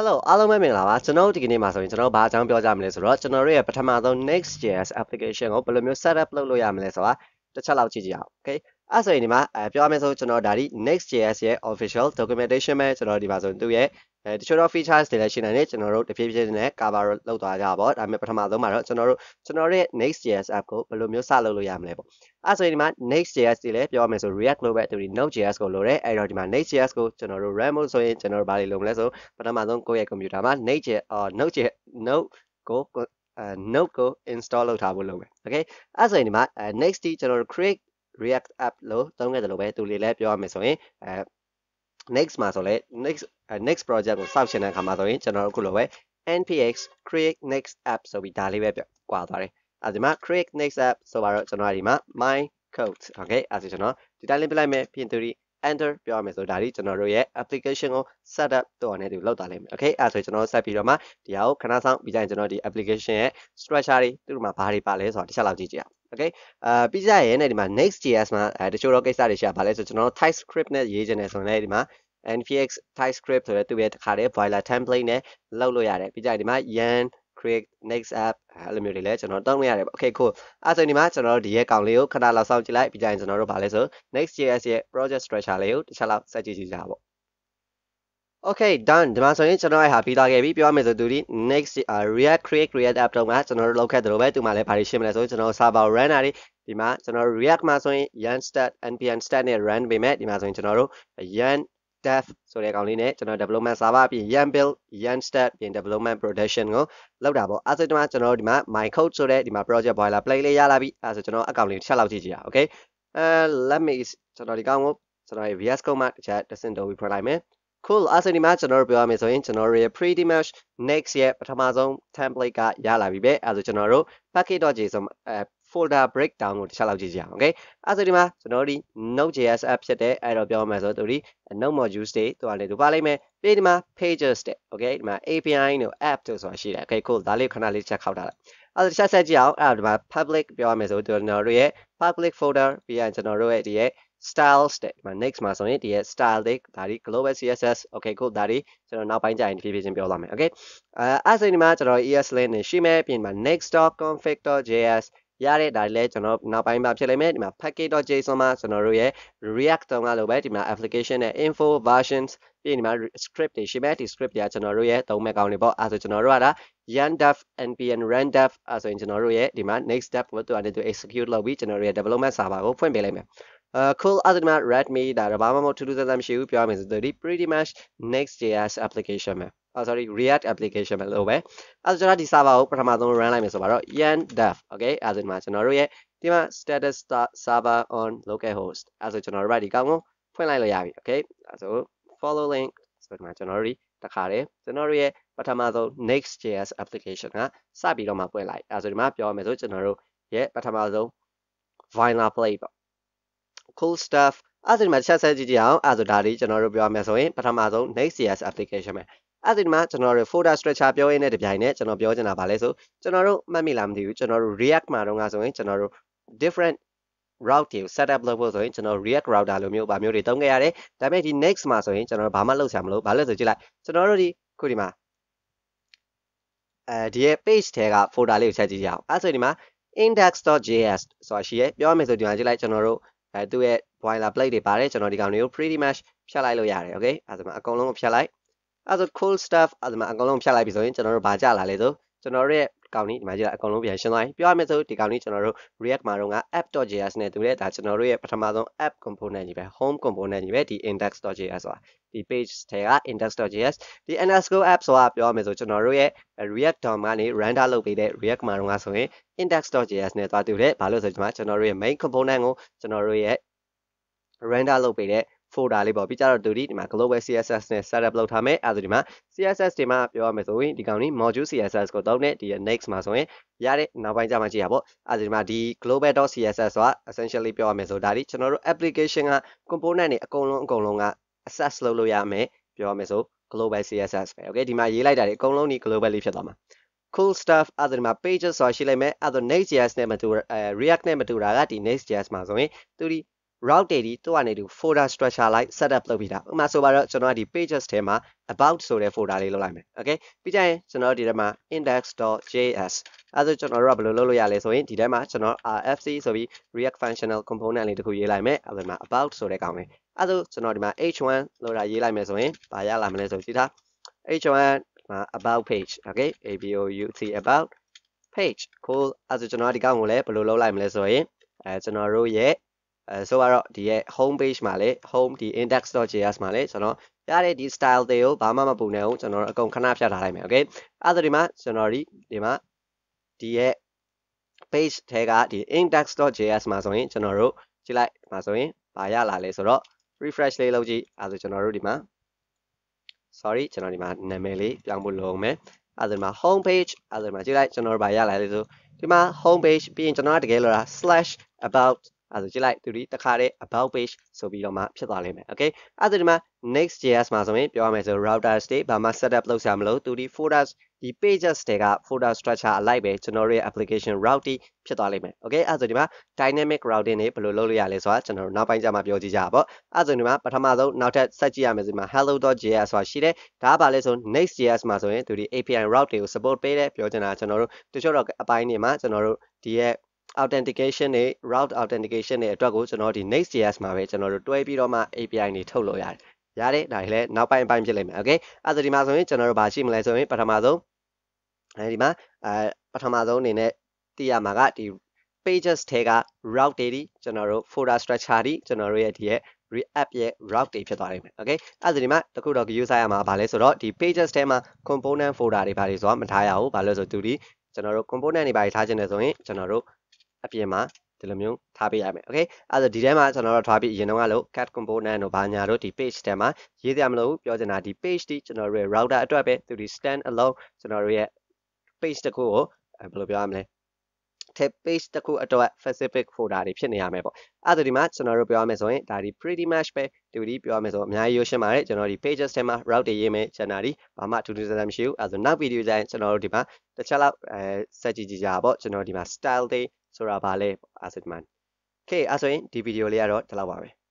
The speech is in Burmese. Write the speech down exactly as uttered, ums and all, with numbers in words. Hello, အားလုံးပဲမင်္ဂလာပါကျွန်တော်ဒီကနေ့မှာဆိုရင်ကျွန်တော်ဘာအကြောင်းပြောကြမလဲဆိုတော့ကျွန်တော်ရဲ့ပထမဆုံး NextJS application ကိုဘယ်လိုမျိုး setup လုပ်လို့ရမလဲဆိုတာတစ်ချက်လောက်ကြည့်ကြအောင် okay အဲ့ဆိုရင်ဒီမှာပြောရမယ်ဆိုကျွန်တော်ဒါဒီ NextJS ရဲ့ official documentation ပဲကျွန်တော်ဒီမှာဆိုသူရဲ့တချို့တော့ features တွေလည်းရှင်းနိုင်တယ်ကျွန်တော်တို့တဖြည်းဖြည်းနဲ့ cover လုပ်သွားကြပါတော့ဒါပေမဲ့ပထမဆုံးမှာတော့ကျွန်တော်တို့ကျွန်တော်ရဲ့ NextJS app ကိုဘယ်လိုမျိုးစလုပ်လို့ရမလဲပေါ့အဲ့ဆိုရင်ဒီမှာ NextJS တွေလည်းပြောရမယ်ဆို React လိုပဲသူဒီ Node.js ကိုလိုတယ်အဲ့တော့ဒီမှာ NextJS ကိုကျွန်တော်တို့ run လို့ဆိုရင်ကျွန်တော်တို့ဘာတွေလုပ်မလဲဆိုပထမဆုံးကိုယ့်ရဲ့ computer မှာ Node.js Node.js Node ကိုအဲ Node ကို install လုပ်ထားဖို့လုပ်မယ် okay အဲ့ဆိုရင်ဒီမှာ next ကျွန်တော်တို့ create React app လို့သုံးခဲ့တယ်လို့ပဲသူတွေလည်းပြောရမယ်ဆိုရင်အဲ next မှာဆိုလဲ next next project ကိုစောင့်ရှင်းတဲ့အခါမှာဆိုရင်ကျွန်တော်တို့အခုလိုပဲ N P X create next app ဆိုပြီးဒါလေးပဲကွာသွားတယ်။အဲဒီမှာ create next app ဆိုပါတော့ကျွန်တော်ဒီမှာ my code okay အဲဒီကျွန်တော်ဒီတိုင်းလေးပြလိုက်မယ်ပြင်သူဒီ enter ပြောရမယ်ဆိုဒါဒီကျွန်တော်တို့ရဲ့ application ကို set up တော့အနေနဲ့ဒီလောက်သွားလိမ့်မယ် okay အဲဆိုကျွန်တော်ဆက်ပြီးတော့မှဒီဟာကိုခဏဆောင်ပြီးကြရင်ကျွန်တော်ဒီ application ရဲ့ structure တွေသူ့မှာဘာတွေပါလဲဆိုတာတစ်ချက်လောက်ကြည့်ကြအောင်okay အာပြီးကြရင်လည်းဒီမှာ next J S မှာတချို့တော့ကိစ္စတွေရှာပါလဲဆိုကျွန်တော် TypeScript နဲ့ရေးခြင်းနဲ့ဆိုရင်လည်းဒီမှာ N P X TypeScript ဆိုတဲ့သူရဲ့တခါတည်း boiler template နဲ့လောက်လို့ရတယ်ပြီးကြရင်ဒီမှာ yarn create next app အဲ့လိုမျိုးတွေလည်းကျွန်တော်တောင်းလို့ရတယ် okay cool အဲ့ဆိုဒီမှာကျွန်တော်တို့ဒီရဲ့ကောင်လေးကိုခဏလောက်စောင့်ကြည့်လိုက်ပြီးကြရင်ကျွန်တော်တို့ဗာလဲဆို next J S ရဲ့ project structure လေးကိုတစ်ချက်လောက်စကြည့်ကြည့်ကြပါဦးOkay done ဒီမှာဆိုရင်ကျွန်တော်ဟာပြီးသားခဲ့ပြီပြောရမယ်ဆိုသူဒီ next React create React app တော့ကကျွန်တော်တို့လောက်ခဲ့တယ်လို့ပဲသူမှလည်းဘာတွေရှင်းမလဲဆိုကျွန်တော် server runner တွေဒီမှာကျွန်တော် React မှာဆိုရင် yarn start npm start နဲ့ run ပေးမယ်ဒီမှာဆိုရင်ကျွန်တော်တို့ yarn dev ဆိုတဲ့ကောင်လေးနဲ့ကျွန်တော် development server အပြင် yarn build yarn start ပြင် development production ကိုလောက်တာပေါ့အဲဆိုဒီမှာကျွန်တော်တို့ဒီမှာ my code ဆိုတဲ့ဒီမှာ project boiler play လေးရလာပြီအဲဆိုကျွန်တော်အကောင့်လေးတစ်ချက်လောက်ကြည့်ကြရအောင် okay အဲ let me ကျွန်တော်ဒီကောင်ကိုကျွန်တော် V S Code မှာတစ်ချက်တစ်စင်တော့ပြီးဖွင့်လိုက်မယ်cool အဲ့ဆိုဒီမှာကျွန်တော်တို့ပြောရမယ်ဆိုရင်ကျွန်တော်တို့ရဲ့ pretty much next ရဲ့ပထမဆုံး template ကရလာပြီပဲအဲ့ဆိုကျွန်တော်တို့ package.json folder breakdown ကိုတစ်ချက်လောက်ကြည့်ကြအောင် okay အဲ့ဆိုဒီမှာကျွန်တော်တို့ဒီ Node.js app ဖြစ်တဲ့အဲ့တော့ပြောရမယ်ဆိုတော့ဒီ Node modules တွေသူကလည်းသူပါလိမ့်မယ်ပြီးဒီမှာ pages တွေ okay ဒီမှာ A P I တို့ app တို့ဆိုတာရှိတယ် okay cool ဒါလေးခဏလေးချက်ခောက်ထားလိုက်အဲ့ဆိုတစ်ချက်ဆက်ကြည့်အောင်အဲ့ဒီမှာ public ပြောရမယ်ဆိုတော့ကျွန်တော်တို့ရဲ့ public folder ပြီးရင်ကျွန်တော်တို့ရဲ့ဒီရဲ့styles တဲ့ဒီမှာ next မှာဆိုရင်ဒီရဲ့ style တွေဒါဒီ global C S S okay ကိုဒါဒီကျွန်တော်နောက်ပိုင်းကြရင်ဖြည်းဖြည်းချင်းပြောသွားမယ် okay အဲအဲ့ဆိုဒီမှာကျွန်တော် E S L N နဲ့ရှိမယ်ပြင်မှာ next.config.js ရတဲ့ဒါလည်းကျွန်တော်နောက်ပိုင်းမှာဖြစ်လိမ့်မယ်ဒီမှာ package.json မှာကျွန်တော်တို့ရဲ့ react တုံးကလိုပဲဒီမှာ application နဲ့ info versions ပြင်ဒီမှာ script တွေရှိမယ်ဒီ script တွေကကျွန်တော်တို့ရဲ့သုံးမဲ့ကောင်းတွေပေါ့အဲဆိုကျွန်တော်တို့ကဒါ yarn dev npm run dev အဲဆိုရင်ကျွန်တော်တို့ရဲ့ဒီမှာ next step ကိုသူအနေနဲ့ execute လုပ်ပြီးကျွန်တော်တို့ရဲ့ development server ကိုဖွင့်ပေးလိုက်မယ်Uh, cool အဲ့ဒီမှာ readme ဒါတော့ဘာမှမဟုတ်ထူးထူးဆန်းဆန်းမရှိဘူးပြောရမယ်ဆိုတော့ဒီ pretty much next J S application ပဲ oh sorry react application ပဲလို့ပဲအဲ့ဒါကျွန်တော်ဒီ server ကိုပထမဆုံး run လိုက်မယ်ဆိုတော့ yarn dev okay အဲ့ဒီမှာကျွန်တော်တို့ရဲ့ဒီမှာ status server on localhost အဲ့ဒါကျွန်တော်တို့ဒီကောင်ကိုဖွင့်လိုက်လို့ရပြီ okay အဲ့ဒါ follow link ဆိုတော့ကျွန်တော်တို့တခါတယ်ကျွန်တော်တို့ရဲ့ပထမဆုံး next J S application ကစပြီးတော့မှပွင့်လိုက်အဲ့ဒါဒီမှာပြောရမယ်ဆိုကျွန်တော်တို့ရဲ့ပထမဆုံး vanilla play ပေါ့cool stuff အဲ့ဒီမှာတစ်ချက်ဆက်ကြည့်ကြအောင်အဲ့ဆိုဒါလေးကျွန်တော်တို့ပြောရမယ်ဆိုရင်ပထမဆုံး next J S application ပဲအဲ့ဒီမှာကျွန်တော်တို့ folder structure ပြောရင်းနဲ့တပြိုင်နက်ကျွန်တော်ပြောချင်တာဗာလဲဆိုကျွန်တော်တို့မှတ်မိလားမသိဘူးကျွန်တော်တို့ react မှာတော့ငါဆိုရင်ကျွန်တော်တို့ different route တွေကို set up လုပ်ဖို့ဆိုရင်ကျွန်တော် react router လိုမျိုးဗာမျိုးတွေတုံးခဲ့ရတယ်ဒါပေမဲ့ဒီ next မှာဆိုရင်ကျွန်တော်ဘာမှလုပ်ဆရာမလို့ဗာလဲဆိုကြည့်လိုက်ကျွန်တော်တို့ဒီခုဒီမှာအဲဒီရဲ့ page ထဲက folder လေးကိုချက်ကြည့်ကြအောင်အဲ့ဆိုဒီမှာ index.js ဆိုတာရှိရဲ့ပြောရမယ်ဆိုဒီမှာကြည့်လိုက်ကျွန်တော်တို့အဲသူ့ရဲ့ boiler plate တွေပါတယ်ကျွန်တော်ဒီကောင်တွေကို pretty much ဖြတ်လိုက်လို့ရတယ် okay အဲ့ဒါမှအကုန်လုံးဖြတ်လိုက်အဲ့ဒါ cool stuff အဲ့ဒါမှအကုန်လုံးဖြတ်လိုက်ပြီဆိုရင်ကျွန်တော်တို့ဗာကြလာလေဆိုကျွန်တော်တို့ရဲ့ကောင်ကြီးဒီမှာကြည့်လိုက်အကုန်လုံးပြန်ရှင်းသွားပြီပြောရမယ်ဆိုဒီကောင်ကြီးကျွန်တော်တို့ react မှာတော့က app.js နဲ့တူတဲ့ဒါကျွန်တော်တို့ရဲ့ပထမဆုံး app component ကြီးပဲ home component ကြီးပဲဒီ index.js ဆိုတာဒီ page ထဲက index.js ဒီ underscore app ဆိုတာပြောရမယ်ဆိုကျွန်တော်တို့ရဲ့ react dom ကနေ render လုပ်ပေးတဲ့ react မှာတော့ဆိုရင် index.js နဲ့တွားတူတယ်ဘာလို့ဆိုကျွန်တော်ကျွန်တော်တို့ရဲ့ main component ကိုကျွန်တော်တို့ရဲ့ render လုပ်ပေးတဲ့ folder လေးပေါ့ပြီးကြတော့တူဒီဒီမှာ global C S S နဲ့ setup လုပ်ထားမယ်အဲဒီမှာ C S S တွေမှာပြောရမယ်ဆိုရင်ဒီကောင်ကြီး module C S S ကိုတောင်းတဲ့ဒီ next မှာဆိုရင်ရတဲ့နောက်ပိုင်းကြမှာကြည့်ရပေါ့အဲဒီမှာဒီ global.css ဆိုတာ essentially ပြောရမယ်ဆိုဒါဒီကျွန်တော်တို့ application က component တွေအကုန်လုံးအကုန်လုံးက access လုပ်လို့ရမယ်ပြောရမယ်ဆို global C S S ပဲ okay ဒီမှာရေးလိုက်တာတွေအကုန်လုံးဒီ global လေးဖြစ်သွားမှာ cool stuff အဲဒီမှာ pages ဆိုတာရှိလိုက်မယ်အဲ next J S နဲ့မတူ react နဲ့မတူတာကဒီ next J S မှာဆိုရင်သူဒီ route id to one to folder structure like setup look beta. Uma so bara chuno di pages thema about so the folder le lok lai mai. Okay. Pichain chuno di thema index.js. Aso chuno ro ba lo lok lo ya le so yin di thai ma chuno R F C so bi React functional component le taku yei lai mai. Aso ma about so the kaung le. Aso chuno di ma H one lo da yei lai mai so yin ba ya la ma le so chi tha. H one ma about page. Okay. A B O U T about page. Cool. Aso chuno di kaung le ba lo lok lai mai le so yin. Eh chuno ro ye Uh, so our the home page male home the index.js male so no yeah the style deal ba ma ma pu ne ho so no akon khana phya tha lai mai okay other di ma so no di di ma the page the ga the index.js ma so yin so no ro chi lai ma so yin ba ya la le so ro refresh le lo ji aso so no ro di ma sorry so no di ma name le pyaung pu lo mai other ma home page other ma chi lai so no ba ya la le so di ma home page pyin so no de ge lo da slash about As you like to read the card about page, so be on my pseudonym. Okay, other than my next J S Masome, your as a router state, but my setup low some low to the folders, the pages take up folder structure like a general application routing pseudonym. Okay, other than my dynamic routing a pololial is what and now by Jama Bioji Jabo, other than my Patamado, now that such a as in my hello.js or shide, Tabales on next J S Masome to the A P I routing support page, Piotana Sonoro, to show up by Nima Sonoro, the authentication a route authentication a drug go chuno di next J S ma be chuno twai pi ro ma A P I ni thot lo ya ya de dai le naw pai pai phit lai mai okay อะ so ဒီမှာဆိုရင်ကျွန်တော်တို့ဘာရှိမလဲဆိုရင်ပထမဆုံးအဲဒီမှာအဲပထမဆုံးအနေနဲ့သိရမှာကဒီ pages ထဲက route တွေကျွန်တော်တို့ folder structure တွေကျွန်တော်တို့ရဲ့ဒီရဲ့ React ရဲ့ route တွေဖြစ်သွားနိုင်မယ် okay အဲ့ဒါဒီမှာတခုတော့ user ရမှာဘာလဲဆိုတော့ဒီ pages ထဲမှာ component folder တွေဘာတွေဆိုတာမထားရဘူးဘာလို့ဆိုသူဒီကျွန်တော်တို့ component တွေဘာတွေထားခြင်းလဲဆိုရင်ကျွန်တော်တို့ Apima, the Lemu, Tabi, okay? Other dilemmas and our topic, Yenalo, cat component, no banya, the page tema, Yamlo, Yodana, the page teach, and a router attrapet to the stand alone, sonoria page the cool, and blue amle. Tap page the cool atto specific for that if you need amable. Other demands, sonoro biomesoin, that is pretty much pay to the biomeso, Nayoshamare, generally pages tema, route the image, and Nari, Bama to do them shoe, as a nav video design, sonoro dima, the chala, uh, Sajijabo, sonoridima style day. So, I'll be able to do it. Okay, so in the video, I'll be able to do it.